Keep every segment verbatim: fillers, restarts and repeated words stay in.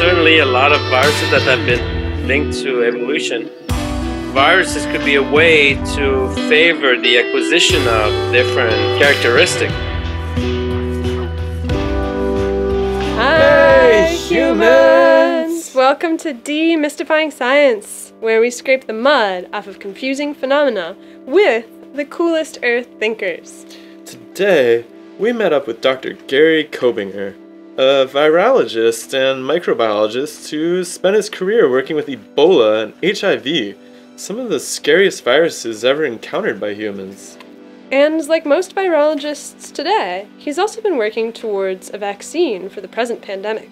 certainly a lot of viruses that have been linked to evolution. Viruses could be a way to favor the acquisition of different characteristics. Hi, humans! Welcome to Demystifying Science, where we scrape the mud off of confusing phenomena with the coolest Earth thinkers. Today, we met up with Doctor Gary Kobinger, a virologist and microbiologist who spent his career working with Ebola and H I V, some of the scariest viruses ever encountered by humans. And like most virologists today, he's also been working towards a vaccine for the present pandemic.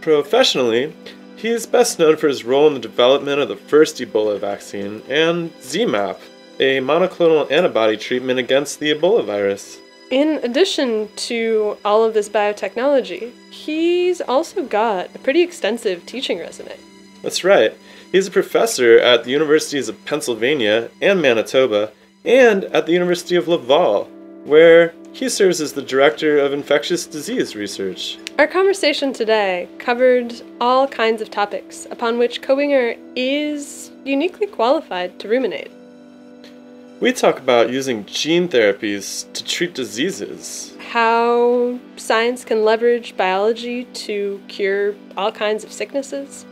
Professionally, he is best known for his role in the development of the first Ebola vaccine and Z MAPP, a monoclonal antibody treatment against the Ebola virus. In addition to all of this biotechnology, he's also got a pretty extensive teaching resume. That's right. He's a professor at the Universities of Pennsylvania and Manitoba, and at the University of Laval, where he serves as the Director of Infectious Disease Research. Our conversation today covered all kinds of topics upon which Kobinger is uniquely qualified to ruminate. We talk about using gene therapies to treat diseases, how science can leverage biology to cure all kinds of sicknesses,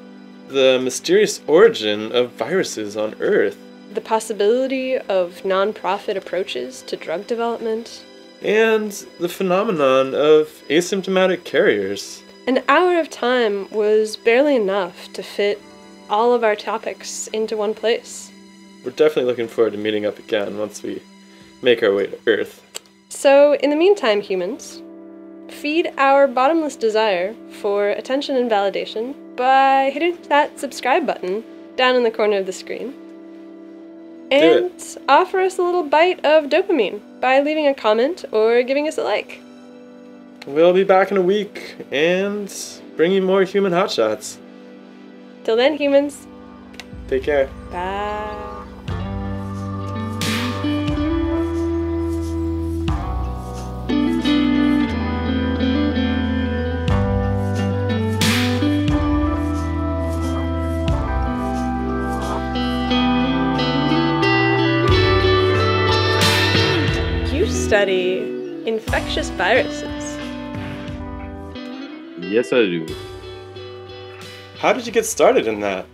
the mysterious origin of viruses on Earth, the possibility of nonprofit approaches to drug development, and the phenomenon of asymptomatic carriers. An hour of time was barely enough to fit all of our topics into one place. We're definitely looking forward to meeting up again once we make our way to Earth. So, in the meantime, humans, feed our bottomless desire for attention and validation by hitting that subscribe button down in the corner of the screen. And offer us a little bite of dopamine by leaving a comment or giving us a like. We'll be back in a week and bring you more human hotshots. Till then, humans. Take care. Bye. Study infectious viruses. Yes, I do. How did you get started in that?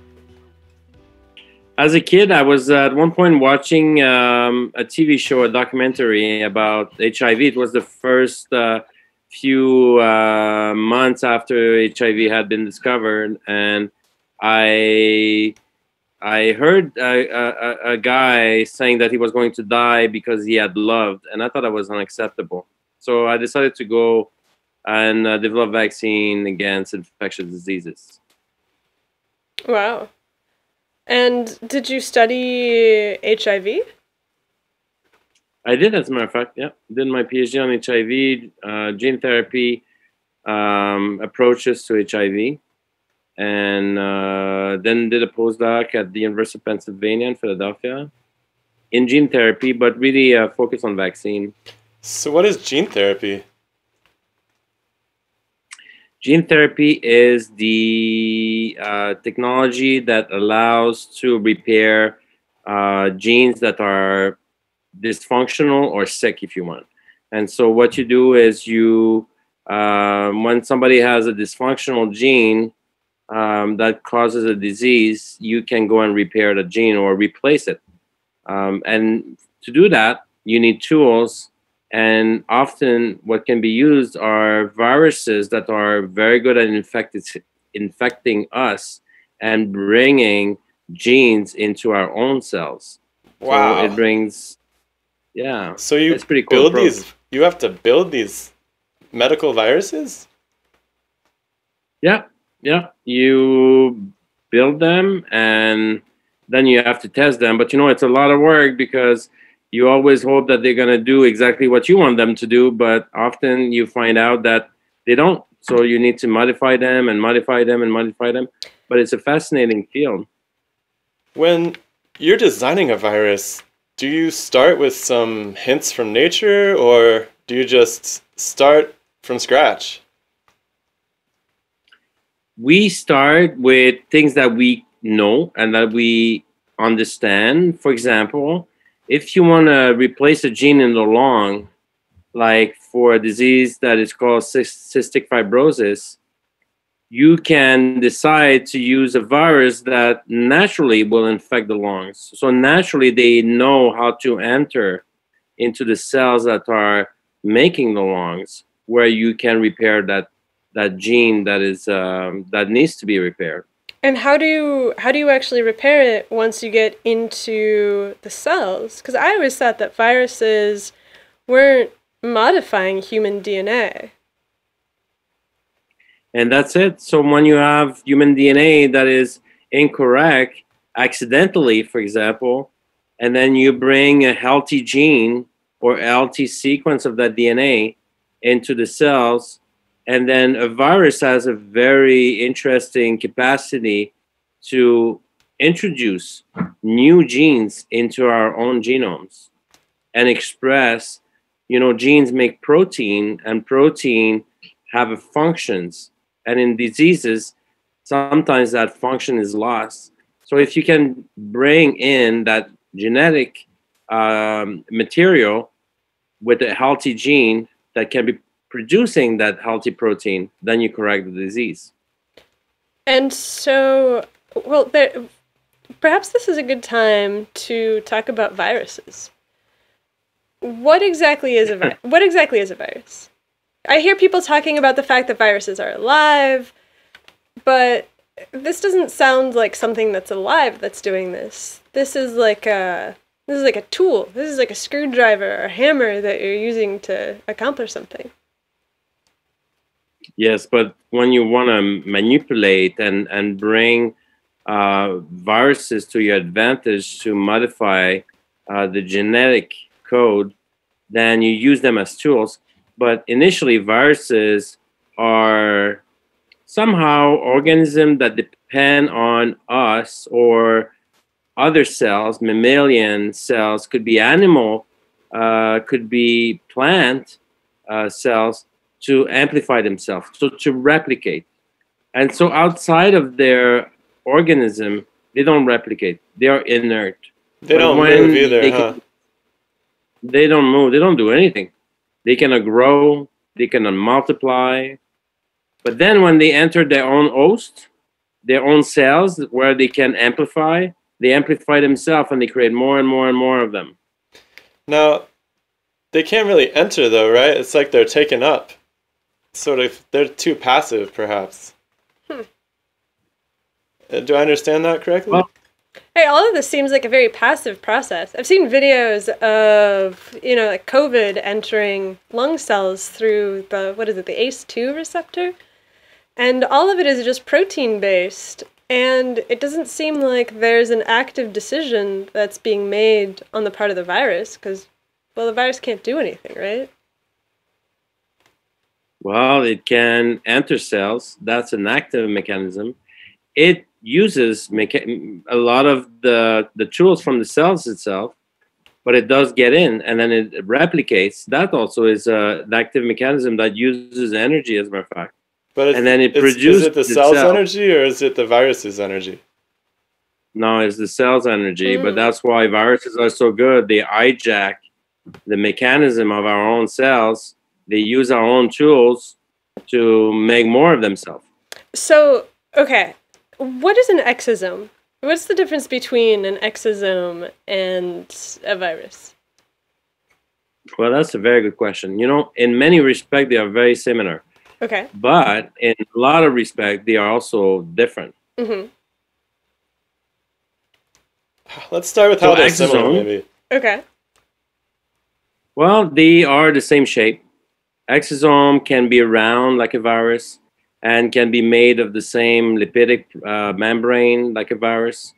As a kid, I was at one point watching um, a T V show, a documentary about H I V. It was the first uh, few uh, months after H I V had been discovered, and I I heard a, a, a guy saying that he was going to die because he had loved, and I thought that was unacceptable. So I decided to go and uh, develop vaccine against infectious diseases. Wow. And did you study H I V? I did, as a matter of fact, yeah. Did my PhD on H I V, uh, gene therapy um, approaches to H I V. And uh, then did a postdoc at the University of Pennsylvania in Philadelphia in gene therapy, but really uh, focused on vaccine. So what is gene therapy? Gene therapy is the uh, technology that allows to repair uh, genes that are dysfunctional or sick, if you want. And so what you do is you, uh, when somebody has a dysfunctional gene, Um, that causes a disease, you can go and repair the gene or replace it. Um, and to do that, you need tools. And often what can be used are viruses that are very good at infected, infecting us and bringing genes into our own cells. Wow. So it brings, yeah. So you it's pretty cool build approach. these, you have to build these medical viruses? Yeah. Yeah, you build them and then you have to test them. But, you know, it's a lot of work because you always hope that they're going to do exactly what you want them to do. But often you find out that they don't. So you need to modify them and modify them and modify them. But it's a fascinating field. When you're designing a virus, do you start with some hints from nature or do you just start from scratch? we start with things that we know and that we understand. For example, if you want to replace a gene in the lung, like for a disease that is called cystic fibrosis, you can decide to use a virus that naturally will infect the lungs. So naturally, they know how to enter into the cells that are making the lungs, where you can repair that that gene that is um, that needs to be repaired. And how do you how do you actually repair it once you get into the cells? Because I always thought that viruses weren't modifying human D N A. And that's it. So when you have human D N A that is incorrect, accidentally, for example, and then you bring a healthy gene or healthy sequence of that D N A into the cells, and then a virus has a very interesting capacity to introduce new genes into our own genomes and express, you know, genes make protein, and protein have a functions. And in diseases, sometimes that function is lost. So if you can bring in that genetic um, material with a healthy gene that can be producing that healthy protein, then you correct the disease. And so, well, there, perhaps this is a good time to talk about viruses. What exactly is a vi- what exactly is a virus? I hear people talking about the fact that viruses are alive, but this doesn't sound like something that's alive that's doing this. This is like a this is like a tool. This is like a screwdriver or a hammer that you're using to accomplish something. Yes, but when you want to manipulate and and bring uh, viruses to your advantage to modify uh, the genetic code, then you use them as tools. But initially, viruses are somehow organisms that depend on us or other cells, mammalian cells, could be animal, uh, could be plant uh, cells, to amplify themselves, so to replicate. And so outside of their organism, they don't replicate. They are inert. They don't move either, they huh? Can, they don't move. They don't do anything. They cannot grow, they cannot multiply. But then when they enter their own host, their own cells where they can amplify, they amplify themselves and they create more and more and more of them. Now, they can't really enter though, right? It's like they're taken up. Sort of, they're too passive perhaps. Hmm. Do I understand that correctly? Well, hey, all of this seems like a very passive process. I've seen videos of, you know, like COVID entering lung cells through the, what is it, the A C E two receptor? And all of it is just protein-based, and it doesn't seem like there's an active decision that's being made on the part of the virus, because, well, the virus can't do anything, right? Well, it can enter cells. That's an active mechanism. It uses mecha- a lot of the, the tools from the cells itself, but it does get in and then it replicates. That also is uh, an active mechanism that uses energy, as a matter of fact. But it's, and then it produces. Is it the cell's itself. energy or is it the virus's energy? No, it's the cell's energy, mm. but that's why viruses are so good. They hijack the mechanism of our own cells. They use our own tools to make more of themselves. So, okay. What is an exosome? What's the difference between an exosome and a virus? Well, that's a very good question. You know, in many respects, they are very similar. Okay. But in a lot of respect, they are also different. Mm-hmm. Let's start with how so they're exosome, similar, maybe. Okay. Well, they are the same shape. Exosome can be round like a virus, and can be made of the same lipidic uh, membrane like a virus.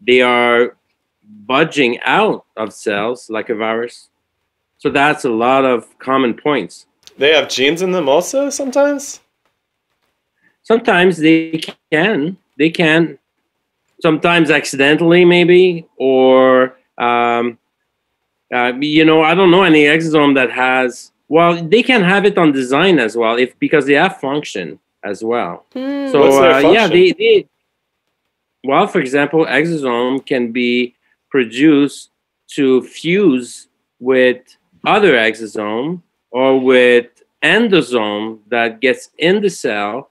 They are budging out of cells like a virus. So that's a lot of common points. They have genes in them also sometimes? Sometimes they can. They can. Sometimes accidentally maybe, or, um, uh, you know, I don't know any exosome that has, well, they can have it on design as well if because they have function. as well. Mm. So What's their uh, yeah, they, they, well, for example, exosome can be produced to fuse with other exosome or with endosome that gets in the cell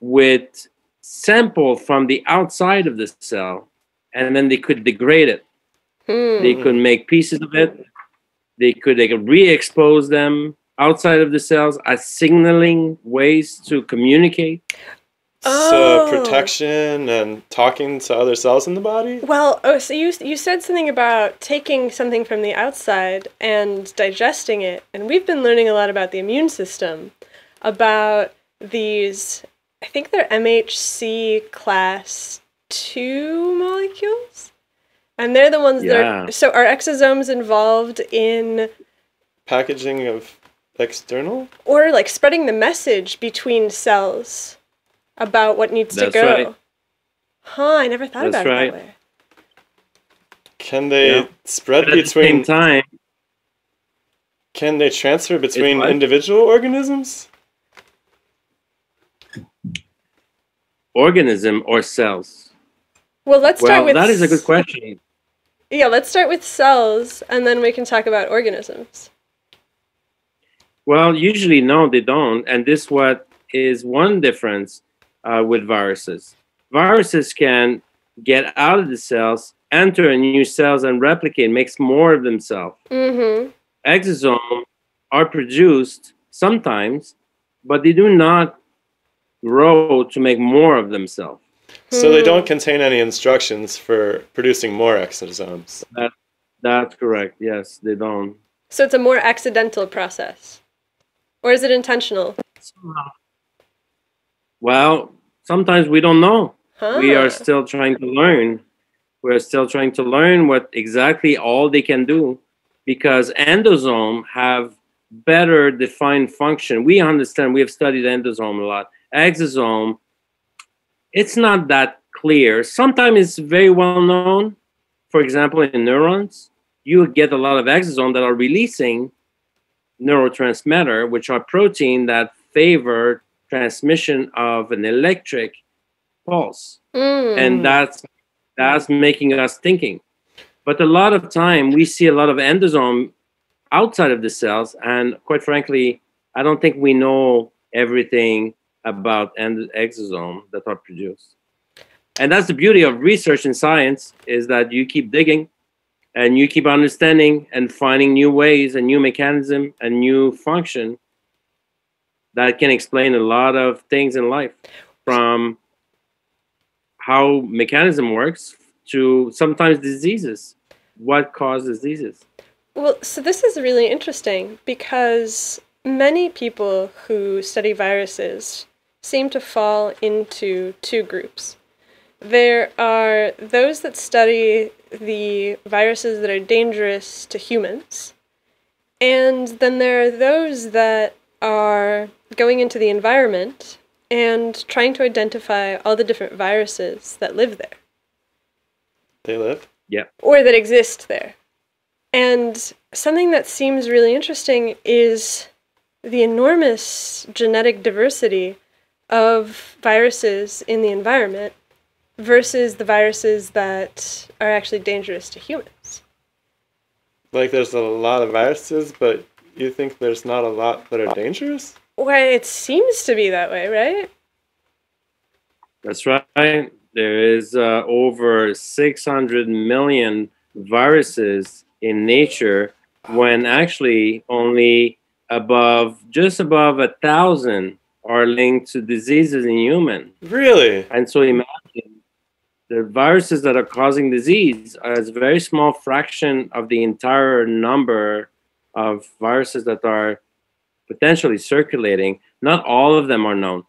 with sample from the outside of the cell, and then they could degrade it. Mm. They could make pieces of it. They could, they could re-expose them outside of the cells as signaling ways to communicate. Oh. So protection and talking to other cells in the body? Well, oh, so you, you said something about taking something from the outside and digesting it. And we've been learning a lot about the immune system, about these, I think they're M H C class two molecules. And they're the ones yeah. that are... So are exosomes involved in... packaging of external? Or like spreading the message between cells about what needs That's to go. Right. Huh, I never thought That's about it right. that way. Can they yeah. spread but at between... the same time... Can they transfer between individual organisms? Organism or cells? Well, let's start well, with... that is a good question. Yeah, let's start with cells, and then we can talk about organisms. Well, usually, no, they don't. And this what is one difference uh, with viruses. Viruses can get out of the cells, enter new cells, and replicate, makes more of themselves. Mm-hmm. Exosomes are produced sometimes, but they do not grow to make more of themselves. So they don't contain any instructions for producing more exosomes. That, that's correct. Yes, they don't. So it's a more accidental process. Or is it intentional? Well, sometimes we don't know. Huh. We are still trying to learn. We're still trying to learn what exactly all they can do, because endosomes have better defined function. We understand, we have studied endosome a lot. Exosome, it's not that clear. Sometimes it's very well known. For example, in neurons, you get a lot of exosomes that are releasing neurotransmitter, which are protein that favor transmission of an electric pulse. Mm. And that's, that's making us thinking. But a lot of time, we see a lot of endosome outside of the cells. And quite frankly, I don't think we know everything about and exosomes that are produced. And that's the beauty of research in science, is that you keep digging and you keep understanding and finding new ways and new mechanism and new function that can explain a lot of things in life, from how mechanism works to sometimes diseases, what causes diseases. Well, so this is really interesting, because many people who study viruses seem to fall into two groups. There are those that study the viruses that are dangerous to humans, and then there are those that are going into the environment and trying to identify all the different viruses that live there. They live? Yeah. Or that exist there. And something that seems really interesting is the enormous genetic diversity of viruses in the environment versus the viruses that are actually dangerous to humans. Like, there's a lot of viruses, but you think there's not a lot that are dangerous? Well, it seems to be that way, right? That's right. There is uh, over six hundred million viruses in nature, when actually only above, just above a thousand are linked to diseases in human. Really? And so imagine, the viruses that are causing disease is a very small fraction of the entire number of viruses that are potentially circulating. Not all of them are known.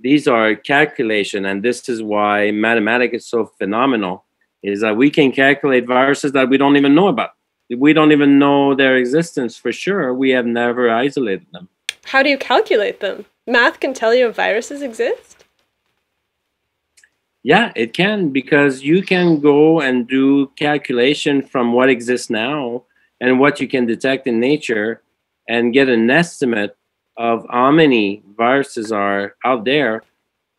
These are calculation, and this is why mathematics is so phenomenal, is that we can calculate viruses that we don't even know about. We don't even know their existence for sure. We have never isolated them. How do you calculate them? Math can tell you if viruses exist? Yeah, it can, because you can go and do calculation from what exists now and what you can detect in nature and get an estimate of how many viruses are out there,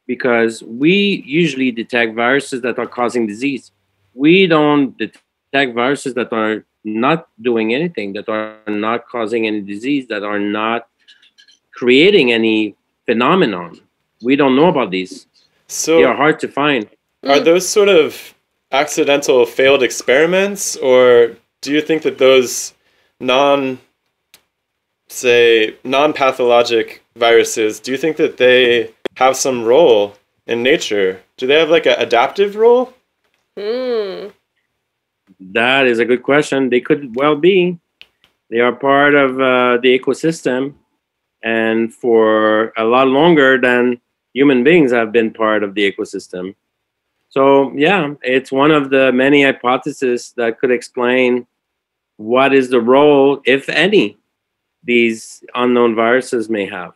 because we usually detect viruses that are causing disease. We don't detect viruses that are not doing anything, that are not causing any disease, that are not creating any phenomenon. We don't know about these. So they are hard to find. Are those sort of accidental failed experiments, or do you think that those non, say, non-pathologic viruses, do you think that they have some role in nature? Do they have like an adaptive role? Hmm. That is a good question. They could well be. They are part of uh, the ecosystem, and for a lot longer than human beings have been part of the ecosystem. So yeah, it's one of the many hypotheses that could explain what is the role, if any, these unknown viruses may have.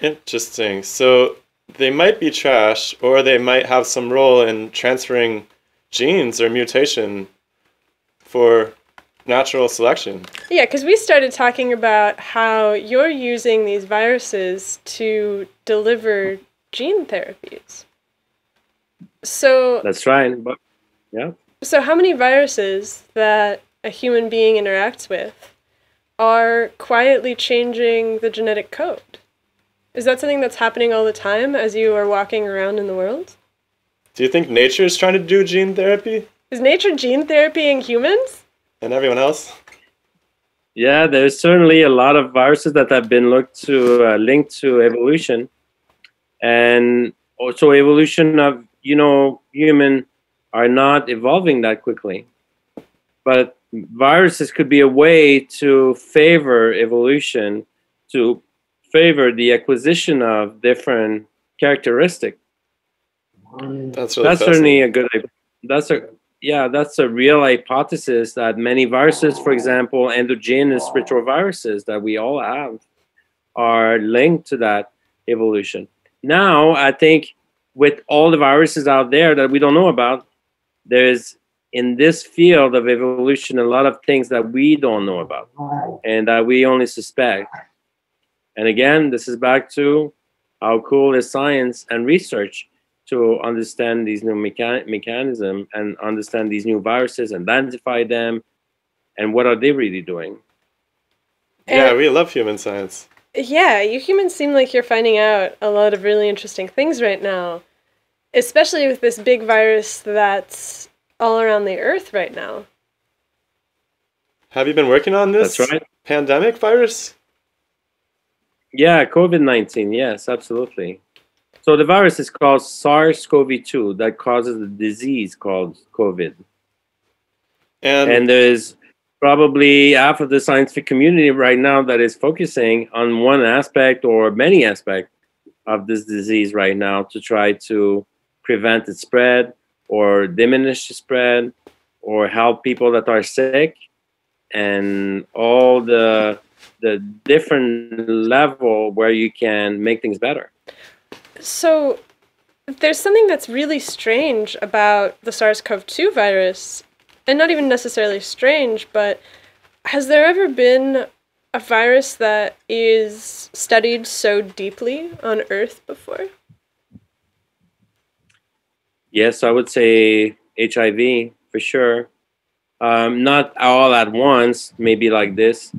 Interesting. So they might be trash, or they might have some role in transferring genes or mutation for natural selection. Yeah, because we started talking about how you're using these viruses to deliver gene therapies. So that's right. But yeah. So how many viruses that a human being interacts with are quietly changing the genetic code? Is that something that's happening all the time as you are walking around in the world? Do you think nature is trying to do gene therapy? Is nature gene therapying humans? And everyone else? Yeah, there's certainly a lot of viruses that have been looked to, uh, linked to evolution. And also evolution of, you know, human are not evolving that quickly. But viruses could be a way to favor evolution, to favor the acquisition of different characteristics. That's, really that's certainly a good, that's a, yeah, that's a real hypothesis that many viruses, for example, endogenous retroviruses that we all have, are linked to that evolution. Now, I think with all the viruses out there that we don't know about, there's in this field of evolution a lot of things that we don't know about and that we only suspect. And again, this is back to how cool is science and research to understand these new mecha mechanisms and understand these new viruses and identify them and what are they really doing. Yeah, and we love human science. Yeah, you humans seem like you're finding out a lot of really interesting things right now, especially with this big virus that's all around the earth right now. Have you been working on this that's right. pandemic virus? Yeah, COVID nineteen, yes, absolutely. So the virus is called SARS CoV two that causes a disease called COVID. And, and there's probably half of the scientific community right now that is focusing on one aspect or many aspects of this disease right now to try to prevent its spread or diminish the spread or help people that are sick, and all the the different level where you can make things better. So there's something that's really strange about the SARS CoV two virus, and not even necessarily strange, but has there ever been a virus that is studied so deeply on Earth before? Yes, I would say H I V for sure. Um, not all at once, maybe like this.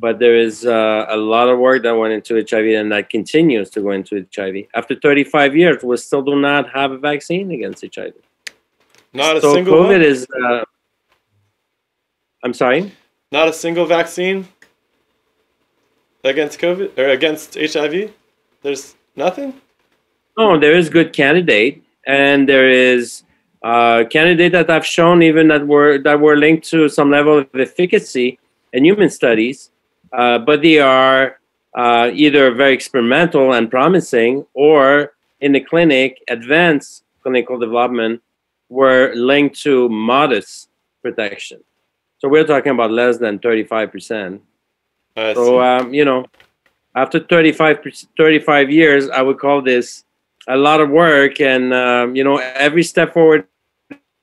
But there is uh, a lot of work that went into H I V and that continues to go into H I V. After thirty-five years, we still do not have a vaccine against H I V. Not a so single COVID one? Is, uh, I'm sorry? Not a single vaccine against COVID or against H I V? There's nothing? No, there is good candidate. And there is uh, candidate that I've shown even that were, that were linked to some level of efficacy in human studies. Uh, but they are uh, either very experimental and promising, or in the clinic, advanced clinical development were linked to modest protection. So we're talking about less than thirty-five percent. I so, um, you know, after thirty-five years, I would call this a lot of work, and, um, you know, every step forward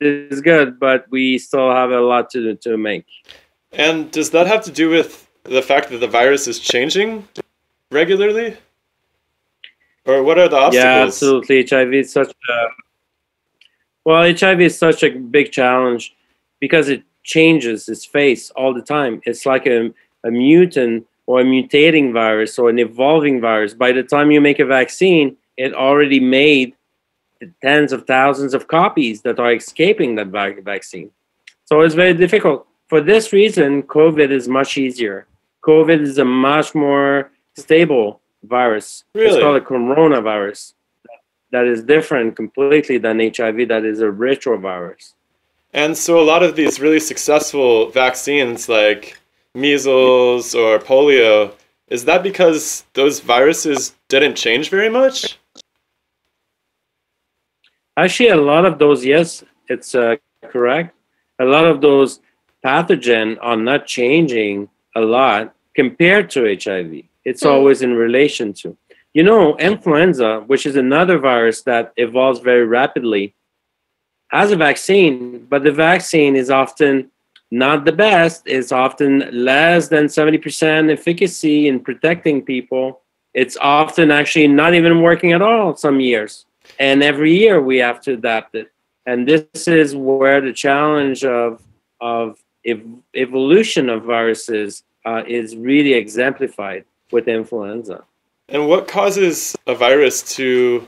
is good, but we still have a lot to, to make. And does that have to do with the fact that the virus is changing? regularly? Or what are the obstacles? Yeah, absolutely. H I V is such a, well, H I V is such a big challenge because it changes its face all the time. It's like a, a mutant or a mutating virus or an evolving virus. By the time you make a vaccine, it already made tens of thousands of copies that are escaping that vaccine. So it's very difficult. For this reason, COVID is much easier. COVID is a much more stable virus. Really? It's called a coronavirus. That is different completely than H I V, that is a retrovirus. And so a lot of these really successful vaccines like measles or polio, is that because those viruses didn't change very much? Actually, a lot of those, yes, it's uh, correct. A lot of those pathogens are not changing a lot compared to H I V. It's always in relation to. You know, influenza, which is another virus that evolves very rapidly, has a vaccine, but the vaccine is often not the best. It's often less than seventy percent efficacy in protecting people. It's often actually not even working at all some years. And every year we have to adapt it. And this is where the challenge of, of ev evolution of viruses uh, is really exemplified with influenza. And what causes a virus to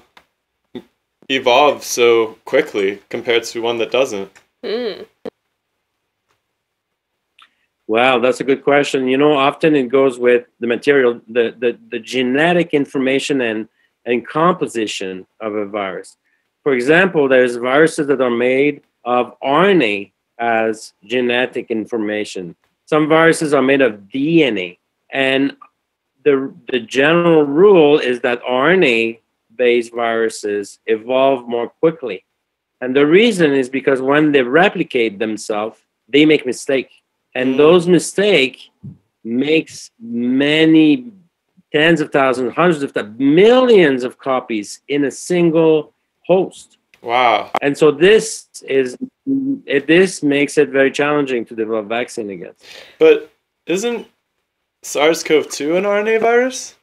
evolve so quickly compared to one that doesn't? Mm. Wow, that's a good question. You know, often it goes with the material, the, the, the genetic information and, and composition of a virus. For example, there's viruses that are made of R N A as genetic information. Some viruses are made of D N A. And The, the general rule is that R N A-based viruses evolve more quickly. And the reason is because when they replicate themselves, they make mistakes. And those mistakes makes many tens of thousands, hundreds of thousands, millions of copies in a single host. Wow. And so this is, this makes it very challenging to develop vaccine against. But isn't SARS CoV two an R N A virus?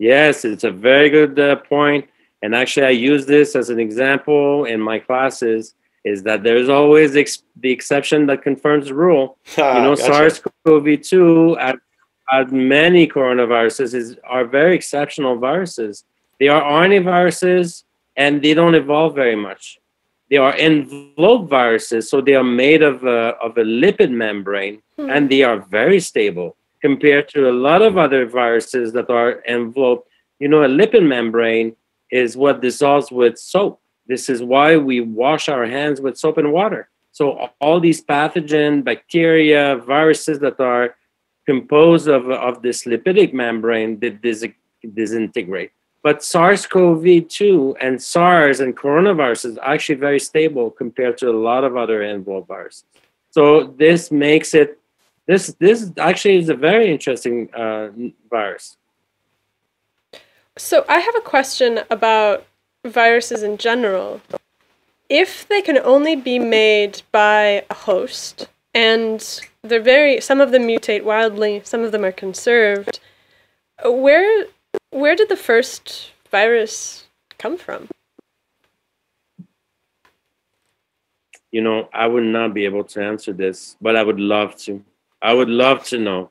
Yes, it's a very good uh, point. And actually, I use this as an example in my classes, is that there's always ex the exception that confirms the rule. Ah, you know, gotcha. SARS CoV two, as many coronaviruses, is, are very exceptional viruses. They are R N A viruses, and they don't evolve very much. They are enveloped viruses, so they are made of a, of a lipid membrane, hmm. and they are very stable compared to a lot of other viruses that are enveloped. You know, a lipid membrane is what dissolves with soap. This is why we wash our hands with soap and water. So all these pathogens, bacteria, viruses that are composed of, of this lipidic membrane, they dis disintegrate. But SARS CoV two and SARS and coronaviruses are actually very stable compared to a lot of other enveloped viruses. So this makes it, this, this actually is a very interesting uh, virus. So I have a question about viruses in general. If they can only be made by a host, and they're very, some of them mutate wildly, some of them are conserved, where... Where did the first virus come from? You know, I would not be able to answer this, but I would love to. I would love to know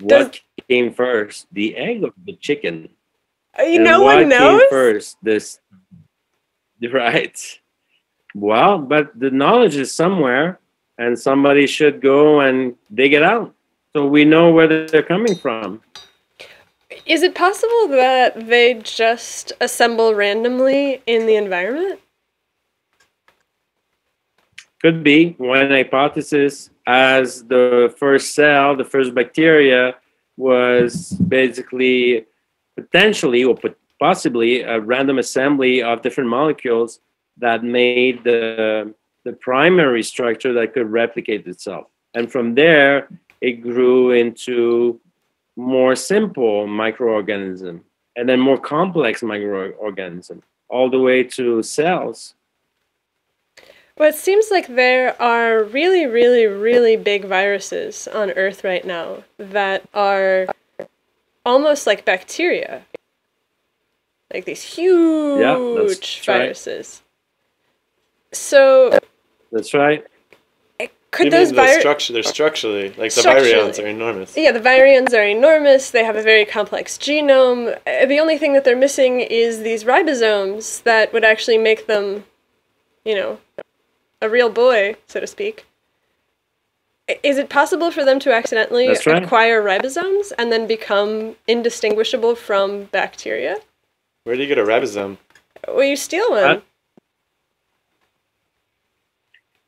what Does, came first, the egg or the chicken? You know, one knows. Came first, this, right? Well, but the knowledge is somewhere, and somebody should go and dig it out so we know where they're coming from. Is it possible that they just assemble randomly in the environment? Could be one hypothesis, as the first cell, the first bacteria was basically potentially or possibly a random assembly of different molecules that made the, the primary structure that could replicate itself. And from there, it grew into more simple microorganism, and then more complex microorganism, all the way to cells. Well, it seems like there are really, really, really big viruses on Earth right now that are almost like bacteria. Like these huge yeah, that's viruses. Right. So that's right. Could you those viruses? Structure, they're structurally, like the virions are enormous. Yeah, the virions are enormous. They have a very complex genome. The only thing that they're missing is these ribosomes that would actually make them, you know, a real boy, so to speak. Is it possible for them to accidentally right. acquire ribosomes and then become indistinguishable from bacteria? Where do you get a ribosome? Well, you steal one. Uh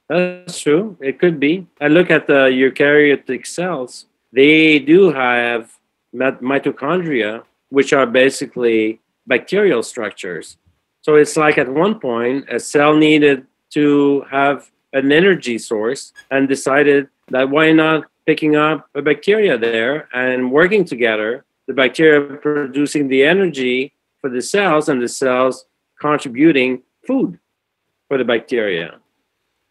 That's true. It could be. I look at the eukaryotic cells. They do have mitochondria, which are basically bacterial structures. So it's like at one point, a cell needed to have an energy source and decided that why not picking up a bacteria there and working together, the bacteria producing the energy for the cells and the cells contributing food for the bacteria.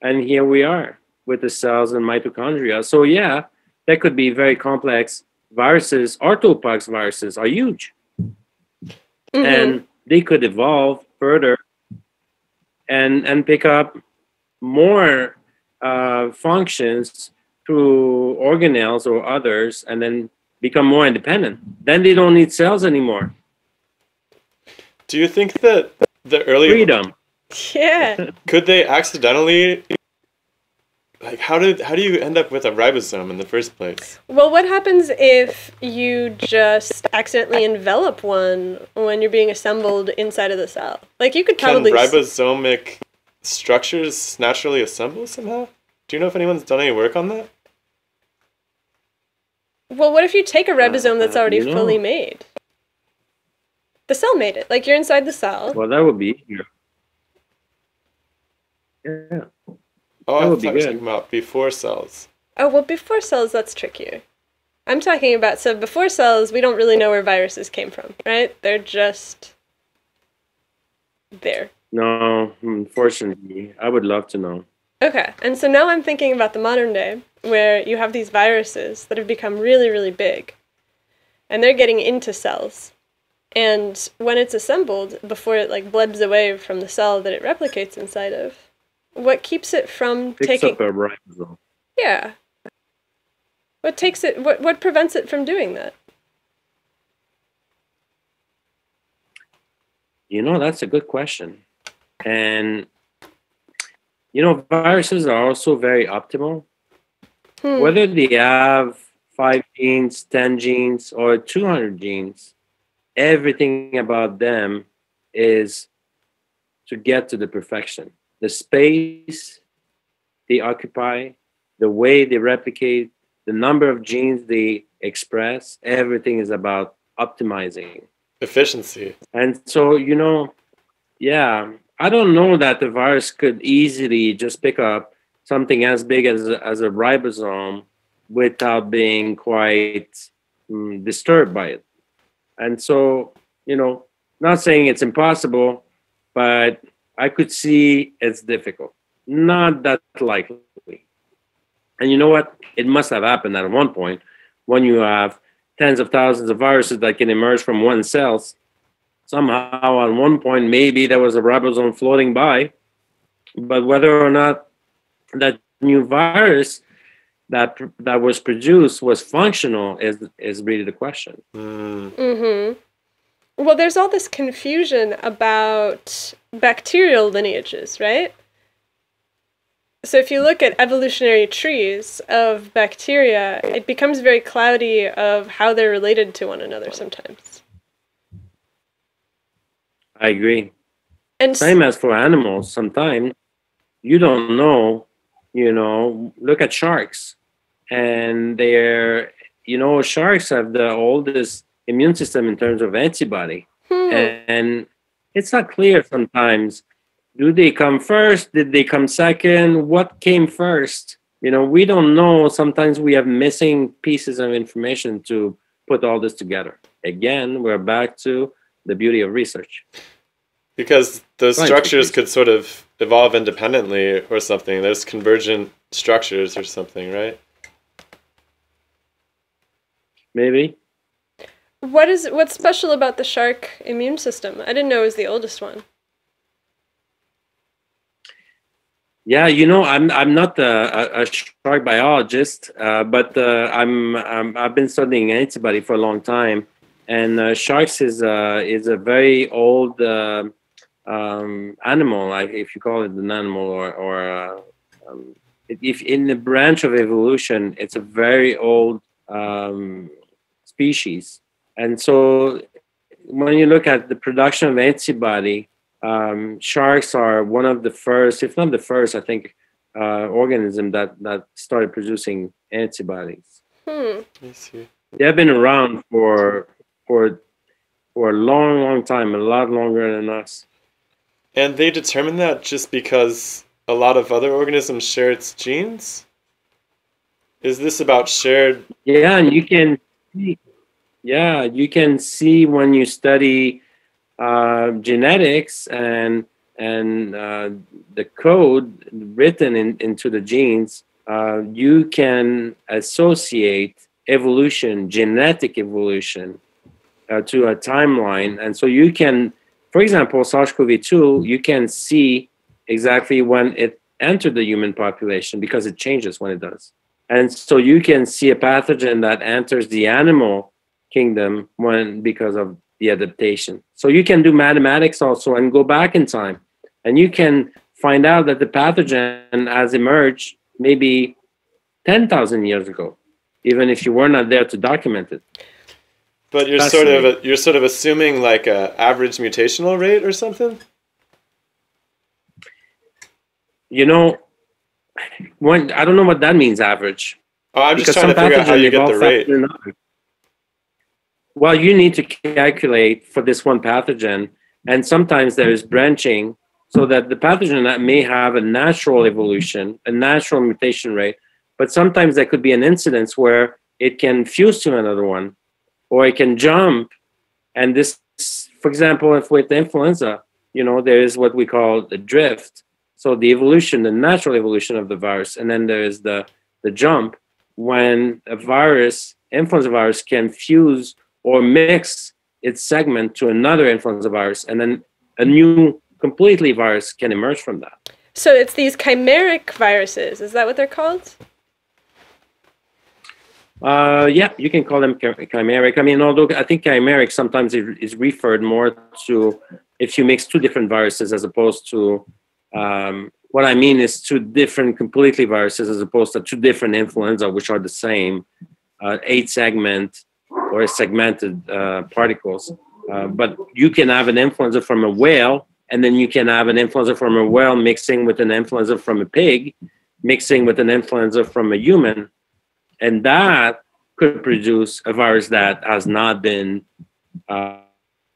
And here we are with the cells and mitochondria. So yeah, that could be very complex viruses. Orthopox viruses are huge. Mm-hmm. And they could evolve further and, and pick up more uh, functions through organelles or others and then become more independent. Then they don't need cells anymore. Do you think that the early... Freedom. Yeah. Could they accidentally, like, how did how do you end up with a ribosome in the first place? Well, what happens if you just accidentally envelop one when you're being assembled inside of the cell? Like, you could probably... Can ribosomic structures naturally assemble somehow? Do you know if anyone's done any work on that? Well, what if you take a ribosome that's already you know. fully made? The cell made it. Like, you're inside the cell. Well, that would be... Yeah. Yeah. Oh, I was talking about before cells. Oh, well, before cells, that's trickier. I'm talking about, so before cells, we don't really know where viruses came from, right? They're just there. No, unfortunately. I would love to know. Okay, and so now I'm thinking about the modern day, where you have these viruses that have become really, really big, and they're getting into cells. And when it's assembled, before it, like, blebs away from the cell that it replicates inside of, what keeps it from Picks taking... up a ribosome. Yeah. What takes it... What, what prevents it from doing that? You know, that's a good question. And, you know, viruses are also very optimal. Hmm. Whether they have five genes, ten genes, or two hundred genes, everything about them is to get to the perfection. The space they occupy, the way they replicate, the number of genes they express, everything is about optimizing. Efficiency. And so, you know, yeah, I don't know that the virus could easily just pick up something as big as a, as a ribosome without being quite um, disturbed by it. And so, you know, not saying it's impossible, but I could see it's difficult. Not that likely. And you know what? It must have happened at one point when you have tens of thousands of viruses that can emerge from one cell. Somehow at one point, maybe there was a ribosome floating by. But whether or not that new virus that that was produced was functional is is really the question. Mm. Mm-hmm. Well, there's all this confusion about bacterial lineages, right? So if you look at evolutionary trees of bacteria, it becomes very cloudy of how they're related to one another sometimes. I agree. And same as for animals, sometimes you don't know, you know, look at sharks. And they're, you know, sharks have the oldest immune system in terms of antibody. Hmm. And it's not clear sometimes. Do they come first? Did they come second? What came first? You know, we don't know. Sometimes we have missing pieces of information to put all this together. Again, we're back to the beauty of research. Because those Science structures research. could sort of evolve independently or something. There's convergent structures or something, right? Maybe. What is what's special about the shark immune system? I didn't know it was the oldest one. Yeah, you know, I'm I'm not a, a shark biologist, uh, but uh, I'm, I'm I've been studying antibody for a long time, and uh, sharks is a is a very old uh, um, animal, like if you call it an animal, or or uh, um, if in the branch of evolution, it's a very old um, species, and so when you look at the production of antibody. Um, sharks are one of the first, if not the first, I think, uh, organism that, that started producing antibodies. Hmm. I see. They have been around for for for a long, long time, a lot longer than us. And they determined that just because a lot of other organisms share its genes? Is this about shared? Yeah, and you can see, yeah, you can see when you study Uh, genetics and and uh, the code written in, into the genes, uh, you can associate evolution, genetic evolution, uh, to a timeline. And so you can, for example, SARS CoV two, you can see exactly when it entered the human population because it changes when it does. And so you can see a pathogen that enters the animal kingdom when because of the adaptation. So you can do mathematics also and go back in time, and you can find out that the pathogen has emerged maybe ten thousand years ago, even if you were not there to document it. But you're sort of a, you're sort of assuming like a average mutational rate or something. You know, when, I don't know what that means, average. Oh, I'm just trying to figure out how you get the rate. Well, you need to calculate for this one pathogen, and sometimes there is branching so that the pathogen that may have a natural evolution, a natural mutation rate, but sometimes there could be an incidence where it can fuse to another one, or it can jump. And this, for example, if with influenza, you know, there is what we call the drift. So the evolution, the natural evolution of the virus, and then there is the, the jump when a virus, influenza virus, can fuse or mix its segment to another influenza virus, and then a new completely virus can emerge from that. So it's these chimeric viruses, is that what they're called? Uh, yeah, you can call them chimeric. I mean, although I think chimeric sometimes is referred more to if you mix two different viruses as opposed to, um, what I mean is two different completely viruses as opposed to two different influenza, which are the same, uh, eight segment, or segmented uh, particles. Uh, but you can have an influenza from a whale, and then you can have an influenza from a whale mixing with an influenza from a pig, mixing with an influenza from a human. And that could produce a virus that has not been uh,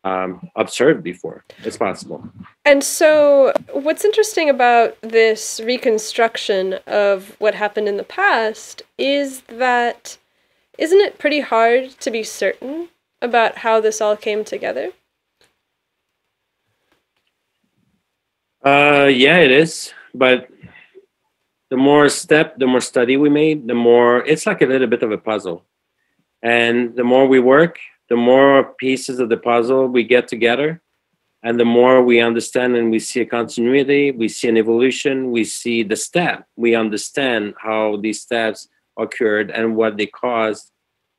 um, observed before. It's possible. And so what's interesting about this reconstruction of what happened in the past is that isn't it pretty hard to be certain about how this all came together? Uh, yeah, it is. But the more step, the more study we made, the more, it's like a little bit of a puzzle. And the more we work, the more pieces of the puzzle we get together. And the more we understand and we see a continuity, we see an evolution, we see the step. We understand how these steps occurred and what they caused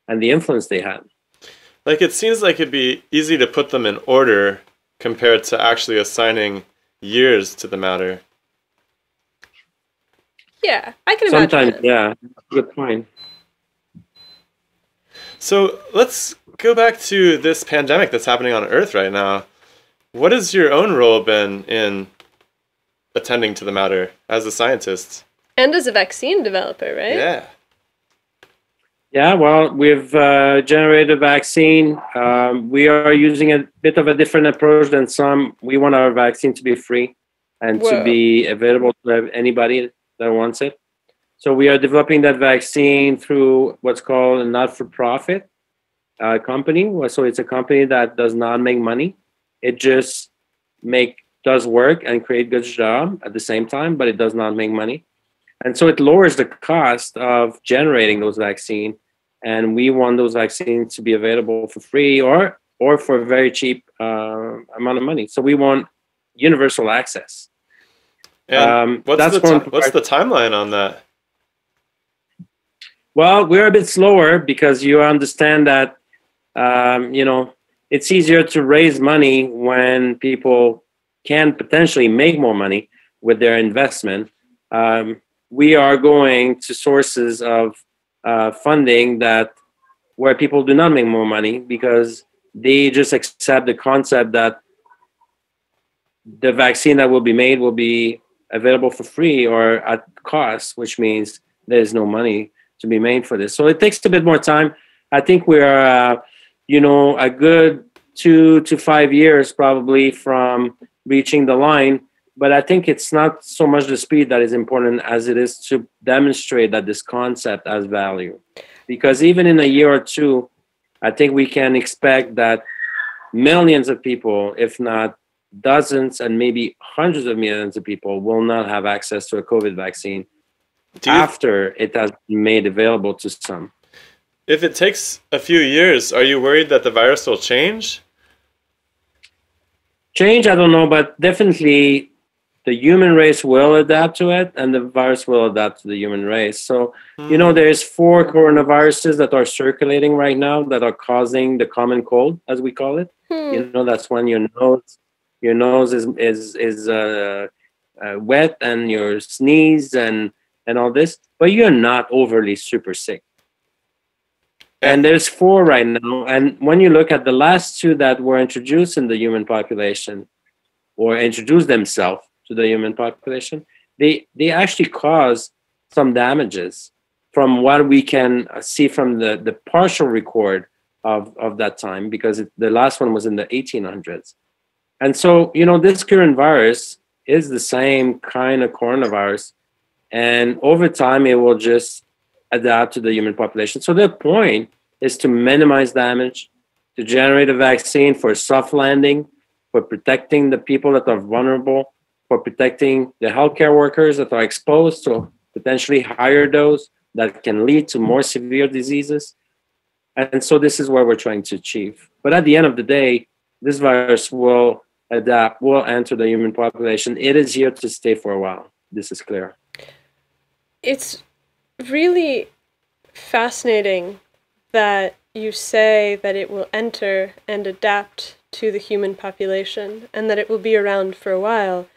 and the influence they had. Like, it seems like it'd be easy to put them in order compared to actually assigning years to the matter. Yeah, I can imagine. Sometimes, yeah, good point. So let's go back to this pandemic that's happening on Earth right now. What has your own role been in attending to the matter as a scientist? And as a vaccine developer, right? Yeah. Yeah, well, we've uh, generated a vaccine. Um, we are using a bit of a different approach than some. We want our vaccine to be free and Whoa. to be available to anybody that wants it. So we are developing that vaccine through what's called a not-for-profit uh, company. So it's a company that does not make money. It just make does work and create good jobs at the same time, but it does not make money. And so it lowers the cost of generating those vaccines. And we want those vaccines to be available for free or or for a very cheap uh, amount of money. So we want universal access. Yeah. Um, what's that's the t- what's the timeline on that? Well, we're a bit slower because you understand that, um, you know, it's easier to raise money when people can potentially make more money with their investment. Um, we are going to sources of uh, funding that where people do not make more money because they just accept the concept that the vaccine that will be made will be available for free or at cost, which means there's no money to be made for this. So it takes a bit more time. I think we're, uh, you know, a good two to five years probably from reaching the line. But I think it's not so much the speed that is important as it is to demonstrate that this concept has value. Because even in a year or two, I think we can expect that millions of people, if not dozens and maybe hundreds of millions of people, will not have access to a COVID vaccine you, after it has been made available to some. If it takes a few years, are you worried that the virus will change? Change, I don't know, but definitely the human race will adapt to it, and the virus will adapt to the human race. So, you know, there's four coronaviruses that are circulating right now that are causing the common cold, as we call it. Hmm. You know, that's when your nose, your nose is is is uh, uh, wet, and your sneeze and and all this. But you're not overly super sick. And there's four right now. And when you look at the last two that were introduced in the human population, or introduced themselves to the human population, they they actually cause some damages from what we can see from the, the partial record of, of that time, because it, the last one was in the eighteen hundreds. And so, you know, this current virus is the same kind of coronavirus. And over time, it will just adapt to the human population. So their point is to minimize damage, to generate a vaccine for soft landing, for protecting the people that are vulnerable, for protecting the healthcare workers that are exposed to potentially higher dose that can lead to more severe diseases. And so this is what we're trying to achieve. But at the end of the day, this virus will adapt, will enter the human population. It is here to stay for a while. This is clear. It's really fascinating that you say that it will enter and adapt to the human population and that it will be around for a while.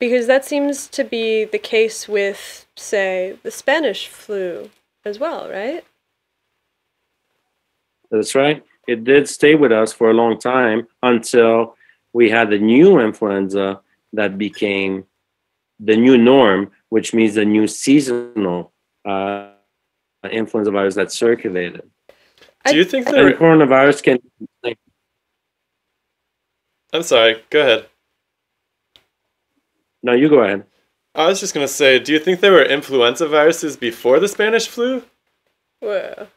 Because that seems to be the case with, say, the Spanish flu as well, right? That's right. It did stay with us for a long time until we had the new influenza that became the new norm, which means the new seasonal uh, influenza virus that circulated. Do you think that coronavirus can... I'm sorry, go ahead. No, you go ahead. I was just going to say, do you think there were influenza viruses before the Spanish flu? Well.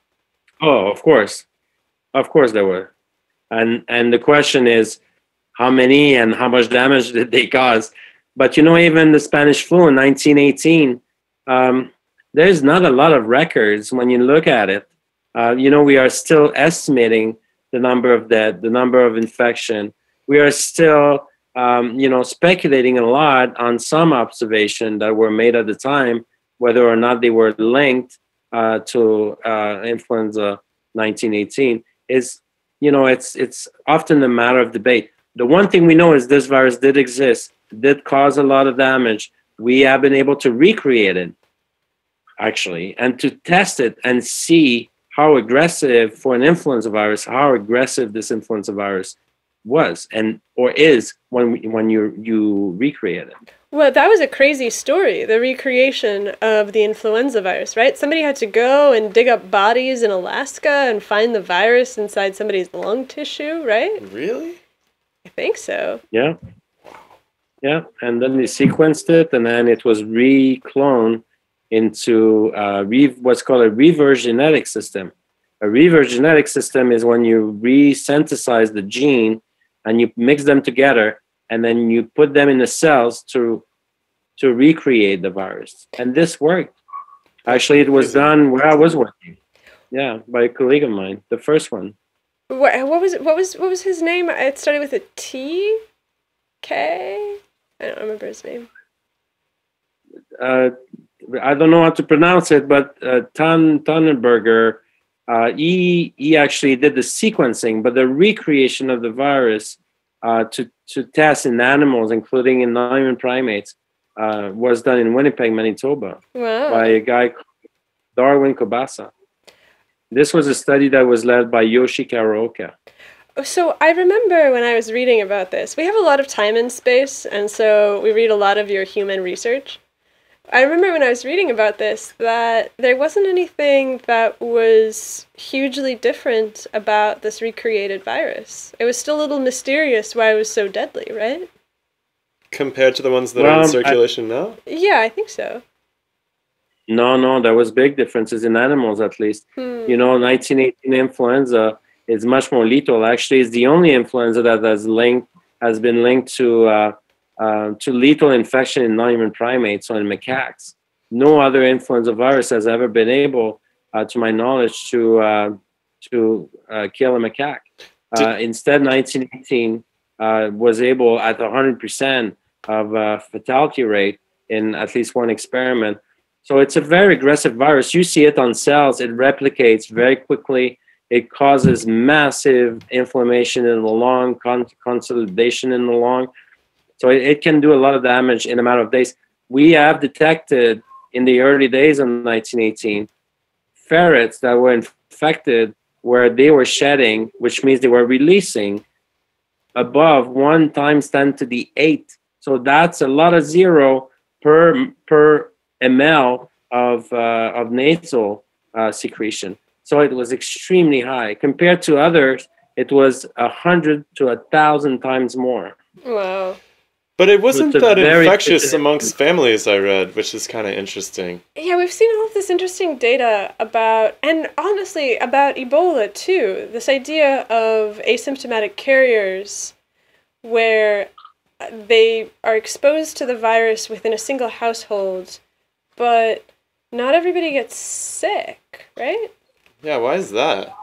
Oh, of course. Of course there were. And and the question is, how many and how much damage did they cause? But, you know, even the Spanish flu in nineteen eighteen, um, there's not a lot of records when you look at it. Uh, you know, we are still estimating the number of dead, the number of infection. We are still... Um, you know, speculating a lot on some observation that were made at the time, whether or not they were linked uh, to uh, influenza nineteen eighteen, is, you know, it's it's often a matter of debate. The one thing we know is this virus did exist, did cause a lot of damage. We have been able to recreate it, actually, and to test it and see how aggressive for an influenza virus, how aggressive this influenza virus was and or is when we, when you you recreate it. Well, that was a crazy story, the recreation of the influenza virus, right? Somebody had to go and dig up bodies in Alaska and find the virus inside somebody's lung tissue, right? Really? I think so. Yeah. Yeah, and then they sequenced it, and then it was re-cloned into uh, re- what's called a reverse genetic system. A reverse genetic system is when you resynthesize the gene and you mix them together, and then you put them in the cells to to recreate the virus. And this worked. Actually, it was done where I was working. Yeah, by a colleague of mine, the first one. What, what was what was what was his name? It started with a T, K. I don't remember his name. Uh, I don't know how to pronounce it, but uh, Tan Tannenberger, uh, he he actually did the sequencing, but the recreation of the virus uh, to to test in animals, including in non-human primates, uh, was done in Winnipeg, Manitoba, wow. by a guy called Darwin Kobasa. This was a study that was led by Yoshika Aroka. So I remember when I was reading about this, we have a lot of time and space, and so we read a lot of your human research. I remember when I was reading about this that there wasn't anything that was hugely different about this recreated virus. It was still a little mysterious why it was so deadly, right? Compared to the ones that well, are in circulation I, now? Yeah, I think so. No, no, there was big differences in animals, at least. Hmm. You know, nineteen eighteen influenza is much more lethal. Actually, it's the only influenza that has linked has been linked to uh, uh, to lethal infection in non-human primates or in macaques. No other influenza virus has ever been able, uh, to my knowledge, to uh, to uh, kill a macaque. Uh, instead, nineteen eighteen uh, was able at one hundred percent of uh, fatality rate in at least one experiment. So it's a very aggressive virus. You see it on cells. It replicates very quickly. It causes massive inflammation in the lung, con consolidation in the lung. So it, it can do a lot of damage in a matter of days. We have detected in the early days of nineteen eighteen ferrets that were infected where they were shedding, which means they were releasing above one times ten to the eight. So that's a lot of zero per, per ml of, uh, of nasal uh, secretion. So it was extremely high. Compared to others, it was a hundred to a thousand times more. Wow. But it wasn't that infectious amongst families, I read, which is kind of interesting. Yeah, we've seen all of this interesting data about, and honestly, about Ebola too. This idea of asymptomatic carriers where they are exposed to the virus within a single household, but not everybody gets sick, right? Yeah, why is that?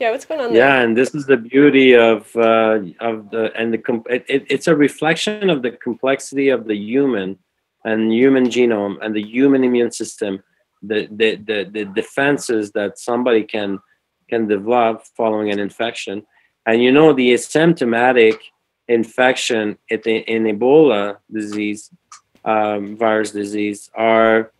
Yeah, what's going on there? Yeah, and this is the beauty of uh, of the and the com it, it, it's a reflection of the complexity of the human and human genome and the human immune system, the the the, the defenses that somebody can can develop following an infection. And you know, the asymptomatic infection in, in Ebola disease, um, virus disease, are.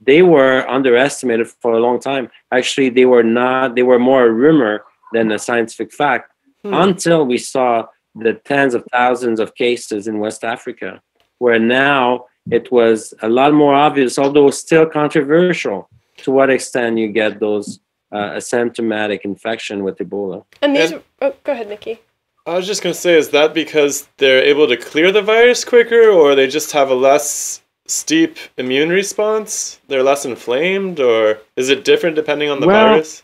They were underestimated for a long time. Actually, they were not, they were more a rumor than a scientific fact hmm. until we saw the tens of thousands of cases in West Africa, where now it was a lot more obvious, although still controversial, to what extent you get those uh, asymptomatic infection with Ebola. And these, and, oh, go ahead, Nikki. I was just going to say, is that because they're able to clear the virus quicker, or they just have a less steep immune response? They're less inflamed, or is it different depending on the well, virus?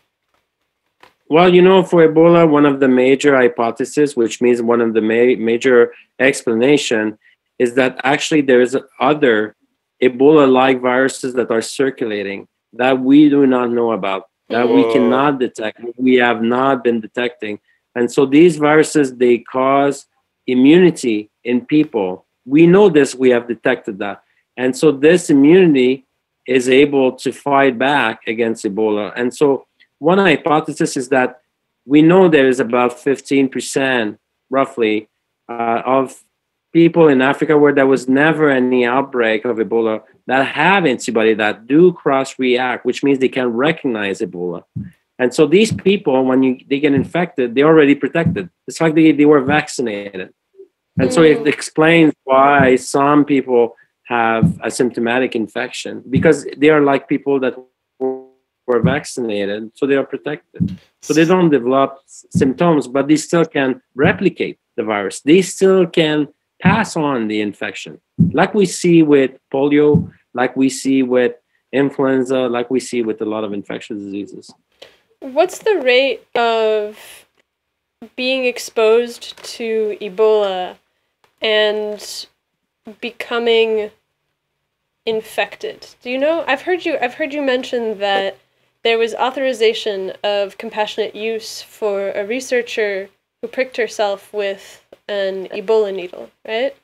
Well, you know, for Ebola, one of the major hypotheses, which means one of the ma major explanation, is that actually there is other Ebola-like viruses that are circulating that we do not know about, that Whoa. we cannot detect, we have not been detecting. And so these viruses, they cause immunity in people. We know this, we have detected that. And so this immunity is able to fight back against Ebola. And so one hypothesis is that we know there is about fifteen percent roughly uh, of people in Africa where there was never any outbreak of Ebola that have antibody that do cross-react, which means they can recognize Ebola. And so these people, when you, they get infected, they're already protected. It's like they, they were vaccinated. And so it explains why some people have asymptomatic infection, because they are like people that were vaccinated, so they are protected. So they don't develop symptoms, but they still can replicate the virus. They still can pass on the infection, like we see with polio, like we see with influenza, like we see with a lot of infectious diseases. What's the rate of being exposed to Ebola and becoming infected? Do you know? I've heard you I've heard you mention that there was authorization of compassionate use for a researcher who pricked herself with an Ebola needle, right?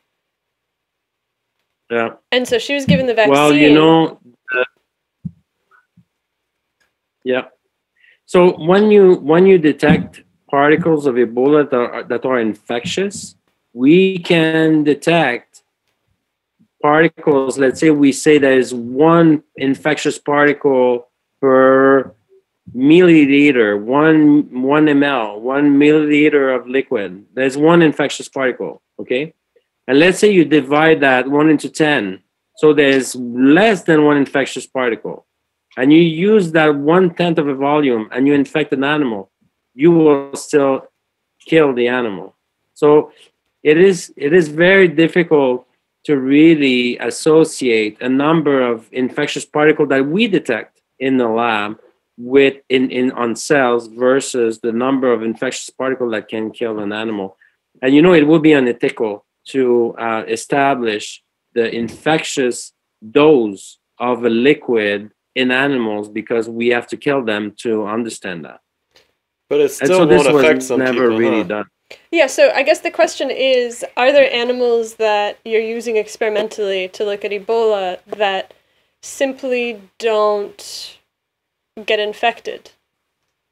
Yeah. And so she was given the vaccine. Well, you know, uh, yeah. So when you when you detect particles of Ebola that are, that are infectious, we can detect particles. Let's say we say there is one infectious particle per milliliter, one one ml, one milliliter of liquid. There's one infectious particle, okay? And let's say you divide that one into ten. So there's less than one infectious particle. And you use that one-tenth of a volume and you infect an animal, you will still kill the animal. So it is, it is very difficult to really associate a number of infectious particles that we detect in the lab with in, in on cells versus the number of infectious particles that can kill an animal. And you know, it would be unethical to uh, establish the infectious dose of a liquid in animals because we have to kill them to understand that. But it still won't affect some people, huh? Never really done. Yeah, so I guess the question is, are there animals that you're using experimentally to look at Ebola that simply don't get infected?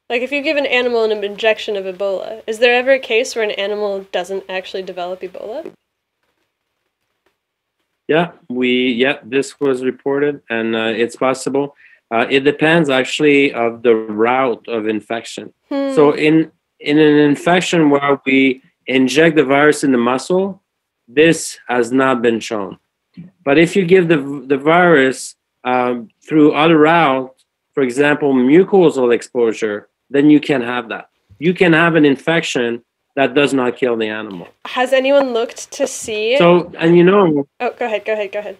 Like, if you give an animal an injection of Ebola, is there ever a case where an animal doesn't actually develop Ebola? Yeah, we yeah, this was reported, and uh, it's possible. Uh, it depends actually of the route of infection. Hmm. So in in an infection where we inject the virus in the muscle, this has not been shown. But if you give the the virus um, through other route, for example, mucosal exposure, then you can have that. You can have an infection that does not kill the animal. Has anyone looked to see? So, and you know... Oh, go ahead, go ahead, go ahead.